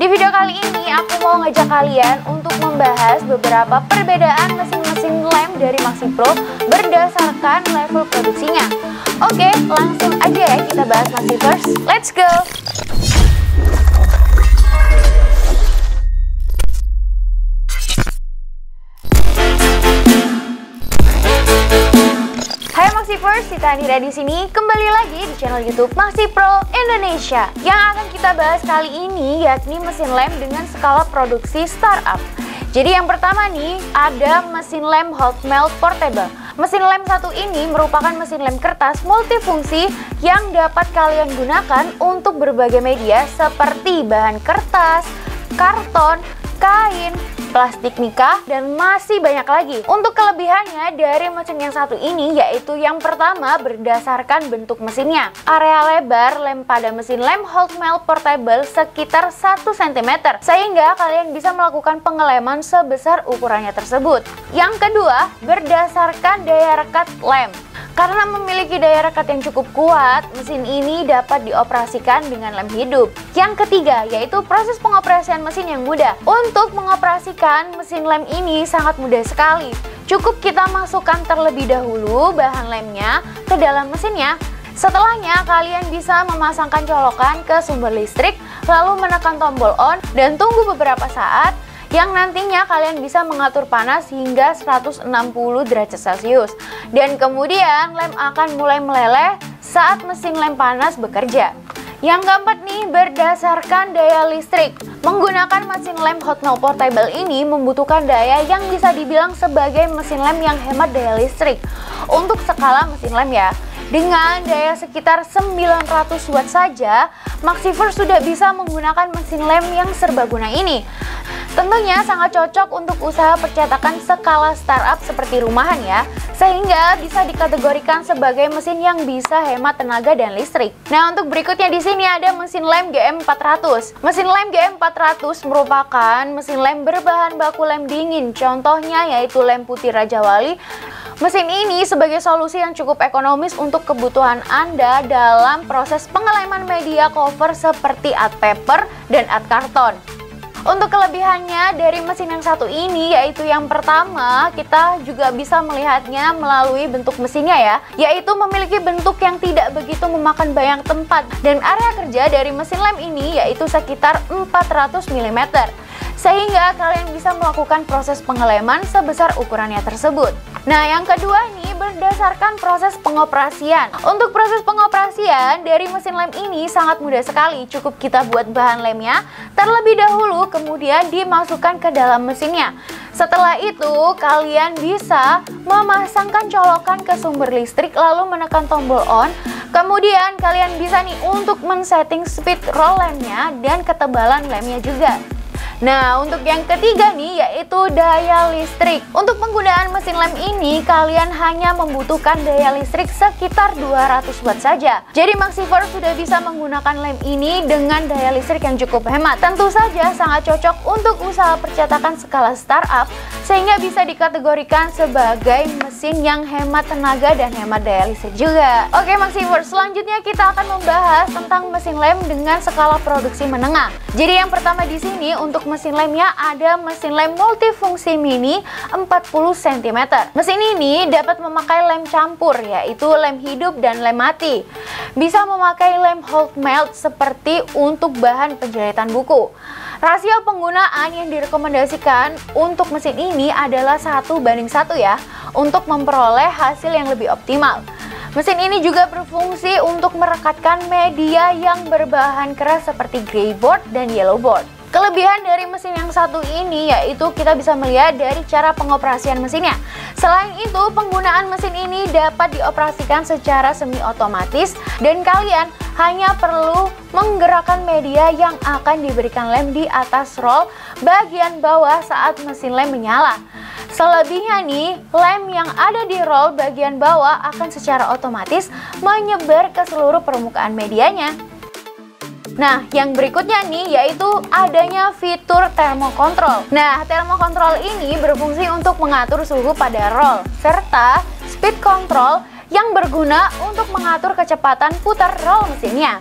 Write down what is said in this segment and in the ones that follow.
Di video kali ini aku mau ngajak kalian untuk membahas beberapa perbedaan mesin-mesin lem dari Maxipro berdasarkan level produksinya. Oke, langsung aja ya kita bahas Maxi First. Let's go! First, Tita Andira di sini kembali lagi di channel YouTube Maxipro Indonesia. Yang akan kita bahas kali ini yakni mesin lem dengan skala produksi startup. Jadi yang pertama nih ada mesin lem hot melt portable. Mesin lem satu ini merupakan mesin lem kertas multifungsi yang dapat kalian gunakan untuk berbagai media seperti bahan kertas, karton, kain, plastik nikah, dan masih banyak lagi. Untuk kelebihannya dari mesin yang satu ini yaitu yang pertama berdasarkan bentuk mesinnya. Area lebar lem pada mesin lem hot melt portable sekitar 1 cm sehingga kalian bisa melakukan pengeleman sebesar ukurannya tersebut. Yang kedua, berdasarkan daya rekat lem. Karena memiliki daya rekat yang cukup kuat, mesin ini dapat dioperasikan dengan lem hidup. Yang ketiga, yaitu proses pengoperasian mesin yang mudah. Untuk mengoperasikan mesin lem ini sangat mudah sekali. Cukup kita masukkan terlebih dahulu bahan lemnya ke dalam mesinnya. Setelahnya, kalian bisa memasangkan colokan ke sumber listrik, lalu menekan tombol on, dan tunggu beberapa saat, yang nantinya kalian bisa mengatur panas hingga 160 derajat Celcius. Dan kemudian lem akan mulai meleleh saat mesin lem panas bekerja. Yang keempat nih, berdasarkan daya listrik. Menggunakan mesin lem hot melt portable ini membutuhkan daya yang bisa dibilang sebagai mesin lem yang hemat daya listrik untuk skala mesin lem ya. Dengan daya sekitar 900 watt saja, Maxi First sudah bisa menggunakan mesin lem yang serbaguna ini. Tentunya sangat cocok untuk usaha percetakan skala startup seperti rumahan ya, sehingga bisa dikategorikan sebagai mesin yang bisa hemat tenaga dan listrik. Nah, untuk berikutnya di sini ada mesin lem GM 400. Mesin lem GM 400 merupakan mesin lem berbahan baku lem dingin. Contohnya yaitu lem putih Rajawali. Mesin ini sebagai solusi yang cukup ekonomis untuk kebutuhan Anda dalam proses pengeleman media cover seperti art paper dan art karton. Untuk kelebihannya dari mesin yang satu ini yaitu yang pertama, kita juga bisa melihatnya melalui bentuk mesinnya ya, yaitu memiliki bentuk yang tidak begitu memakan banyak tempat. Dan area kerja dari mesin lem ini yaitu sekitar 400 mm. Sehingga kalian bisa melakukan proses pengeleman sebesar ukurannya tersebut. Nah, yang kedua ini berdasarkan proses pengoperasian. Untuk proses pengoperasian dari mesin lem ini sangat mudah sekali. Cukup kita buat bahan lemnya terlebih dahulu, kemudian dimasukkan ke dalam mesinnya. Setelah itu, kalian bisa memasangkan colokan ke sumber listrik lalu menekan tombol on. Kemudian kalian bisa nih untuk men-setting speed roll lemnya dan ketebalan lemnya juga. Nah, untuk yang ketiga nih yaitu daya listrik. Untuk penggunaan mesin lem ini kalian hanya membutuhkan daya listrik sekitar 200 watt saja. Jadi Maxi First sudah bisa menggunakan lem ini dengan daya listrik yang cukup hemat. Tentu saja sangat cocok untuk usaha percetakan skala startup sehingga bisa dikategorikan sebagai mesin yang hemat tenaga dan hemat daya listrik juga. Oke Maxi First, selanjutnya kita akan membahas tentang mesin lem dengan skala produksi menengah. Jadi yang pertama di sini untuk mesin lemnya ada mesin lem multifungsi mini 40 cm. Mesin ini dapat memakai lem campur yaitu lem hidup dan lem mati. Bisa memakai lem hot melt seperti untuk bahan penjahatan buku. Rasio penggunaan yang direkomendasikan untuk mesin ini adalah 1:1 ya, untuk memperoleh hasil yang lebih optimal. Mesin ini juga berfungsi untuk merekatkan media yang berbahan keras seperti grey board dan yellow board. Kelebihan dari mesin yang satu ini yaitu kita bisa melihat dari cara pengoperasian mesinnya. Selain itu, penggunaan mesin ini dapat dioperasikan secara semi-otomatis dan kalian hanya perlu menggerakkan media yang akan diberikan lem di atas roll bagian bawah saat mesin lem menyala. Selebihnya nih, lem yang ada di roll bagian bawah akan secara otomatis menyebar ke seluruh permukaan medianya. Nah, yang berikutnya nih yaitu adanya fitur thermokontrol. Nah, thermokontrol ini berfungsi untuk mengatur suhu pada roll serta speed control yang berguna untuk mengatur kecepatan putar roll mesinnya.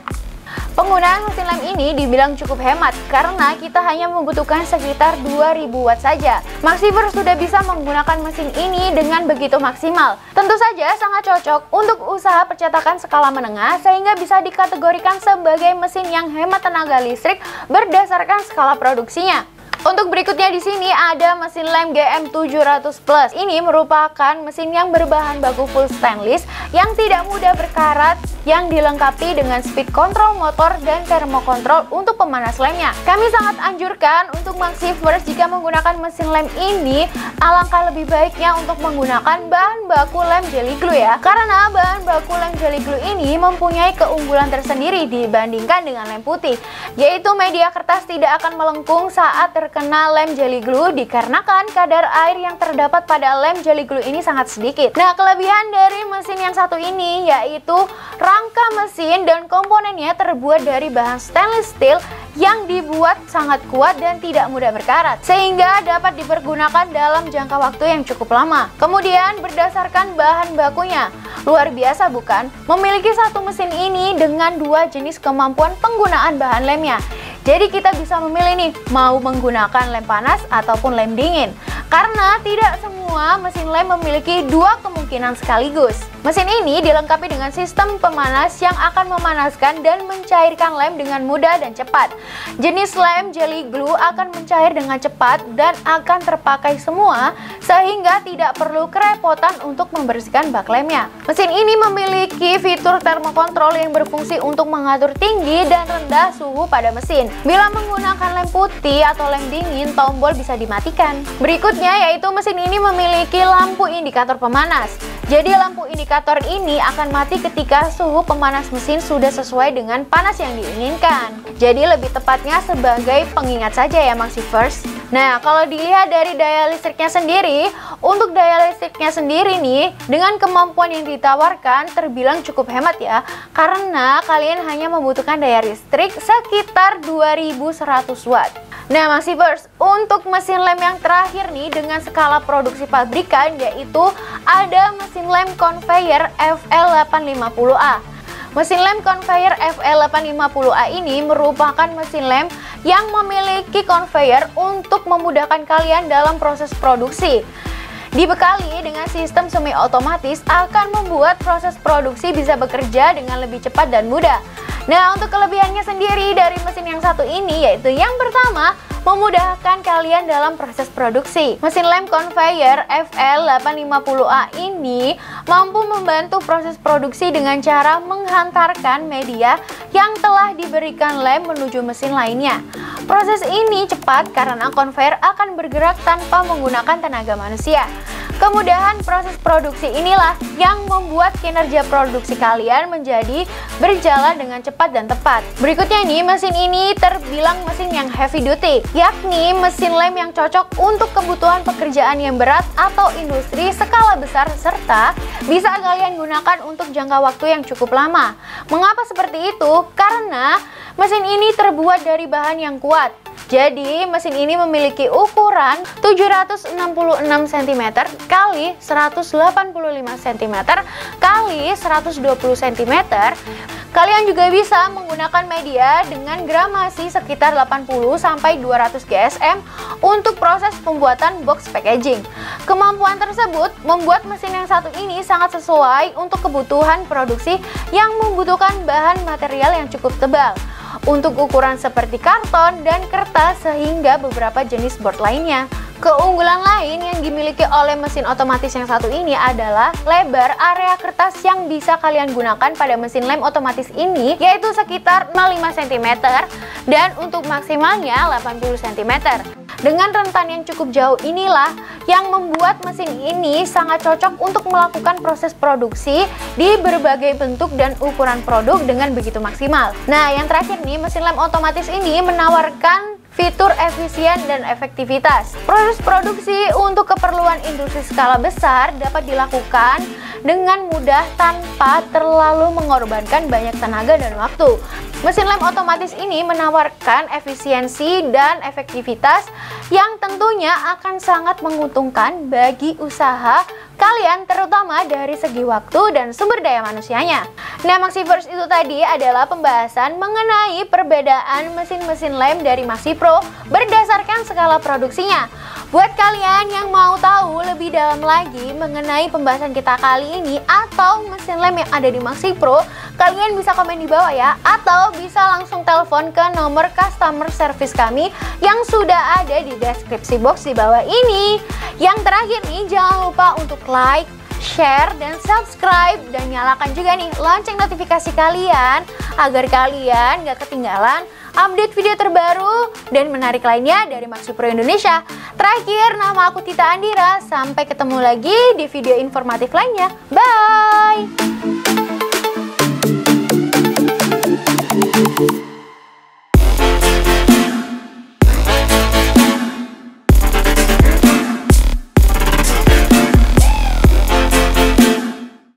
Penggunaan mesin lem ini dibilang cukup hemat karena kita hanya membutuhkan sekitar 2000 watt saja. Maxi First sudah bisa menggunakan mesin ini dengan begitu maksimal. Tentu saja sangat cocok untuk usaha percetakan skala menengah sehingga bisa dikategorikan sebagai mesin yang hemat tenaga listrik berdasarkan skala produksinya. Untuk berikutnya di sini ada mesin lem GM 700 Plus. Ini merupakan mesin yang berbahan baku full stainless yang tidak mudah berkarat, yang dilengkapi dengan speed control motor dan thermokontrol untuk pemanas lemnya. Kami sangat anjurkan untuk Maxi First jika menggunakan mesin lem ini, alangkah lebih baiknya untuk menggunakan bahan baku lem jelly glue ya. Karena bahan baku lem jelly glue ini mempunyai keunggulan tersendiri dibandingkan dengan lem putih, yaitu media kertas tidak akan melengkung saat terkena lem jelly glue dikarenakan kadar air yang terdapat pada lem jelly glue ini sangat sedikit. Nah, kelebihan dari mesin yang satu ini yaitu rangka mesin dan komponennya terbuat dari bahan stainless steel yang dibuat sangat kuat dan tidak mudah berkarat, sehingga dapat dipergunakan dalam jangka waktu yang cukup lama. Kemudian berdasarkan bahan bakunya, luar biasa bukan? Memiliki satu mesin ini dengan dua jenis kemampuan penggunaan bahan lemnya. Jadi kita bisa memilih nih, mau menggunakan lem panas ataupun lem dingin. Karena tidak semua mesin lem memiliki dua kemungkinan sekaligus. Mesin ini dilengkapi dengan sistem pemanas yang akan memanaskan dan mencairkan lem dengan mudah dan cepat. Jenis lem jelly glue akan mencair dengan cepat dan akan terpakai semua, sehingga tidak perlu kerepotan untuk membersihkan bak lemnya. Mesin ini memiliki fitur termokontrol yang berfungsi untuk mengatur tinggi dan rendah suhu pada mesin. Bila menggunakan lem putih atau lem dingin, tombol bisa dimatikan. Berikutnya yaitu mesin ini memiliki lampu indikator pemanas. Jadi lampu indikator ini akan mati ketika suhu pemanas mesin sudah sesuai dengan panas yang diinginkan. Jadi lebih tepatnya sebagai pengingat saja ya Maxi First. Nah, kalau dilihat dari daya listriknya sendiri, untuk daya listriknya sendiri nih, dengan kemampuan yang ditawarkan terbilang cukup hemat ya. Karena kalian hanya membutuhkan daya listrik sekitar 2100 watt. Nah, Maxi First, untuk mesin lem yang terakhir nih dengan skala produksi pabrikan yaitu ada mesin lem conveyor FL-850A. Mesin lem conveyor FL-850A ini merupakan mesin lem yang memiliki conveyor untuk memudahkan kalian dalam proses produksi. Dibekali dengan sistem semi otomatis akan membuat proses produksi bisa bekerja dengan lebih cepat dan mudah. Nah, untuk kelebihannya sendiri dari mesin yang satu ini yaitu yang pertama, memudahkan kalian dalam proses produksi. Mesin lem conveyor FL-850A ini mampu membantu proses produksi dengan cara menghantarkan media yang telah diberikan lem menuju mesin lainnya. Proses ini cepat karena conveyor akan bergerak tanpa menggunakan tenaga manusia. Kemudahan proses produksi inilah yang membuat kinerja produksi kalian menjadi berjalan dengan cepat dan tepat. Berikutnya nih, mesin ini terbilang mesin yang heavy duty, yakni mesin lem yang cocok untuk kebutuhan pekerjaan yang berat atau industri skala besar serta bisa kalian gunakan untuk jangka waktu yang cukup lama. Mengapa seperti itu? Karena mesin ini terbuat dari bahan yang kuat. Jadi, mesin ini memiliki ukuran 766 cm kali 185 cm kali 120 cm. Kalian juga bisa menggunakan media dengan gramasi sekitar 80 sampai 200 GSM untuk proses pembuatan box packaging. Kemampuan tersebut membuat mesin yang satu ini sangat sesuai untuk kebutuhan produksi yang membutuhkan bahan material yang cukup tebal untuk ukuran seperti karton dan kertas sehingga beberapa jenis board lainnya. Keunggulan lain yang dimiliki oleh mesin otomatis yang satu ini adalah lebar area kertas yang bisa kalian gunakan pada mesin lem otomatis ini yaitu sekitar 65 cm dan untuk maksimalnya 80 cm. Dengan rentan yang cukup jauh inilah yang membuat mesin ini sangat cocok untuk melakukan proses produksi di berbagai bentuk dan ukuran produk dengan begitu maksimal. Nah, yang terakhir nih, mesin lem otomatis ini menawarkan fitur efisien dan efektivitas. Proses produksi untuk keperluan industri skala besar dapat dilakukan dengan mudah tanpa terlalu mengorbankan banyak tenaga dan waktu. Mesin lem otomatis ini menawarkan efisiensi dan efektivitas yang tentunya akan sangat menguntungkan bagi usaha kalian, terutama dari segi waktu dan sumber daya manusianya. Nah, Maxi First itu tadi adalah pembahasan mengenai perbedaan mesin-mesin lem dari Maxipro berdasarkan skala produksinya. Buat kalian yang mau tahu lebih dalam lagi mengenai pembahasan kita kali ini atau mesin lem yang ada di Maxipro, kalian bisa komen di bawah ya, atau bisa langsung telepon ke nomor customer service kami yang sudah ada di deskripsi box di bawah ini. Yang terakhir nih, jangan lupa untuk like, share, dan subscribe, dan nyalakan juga nih lonceng notifikasi kalian agar kalian gak ketinggalan update video terbaru dan menarik lainnya dari Maxipro Indonesia. Terakhir, nama aku Tita Andira, sampai ketemu lagi di video informatif lainnya. Bye!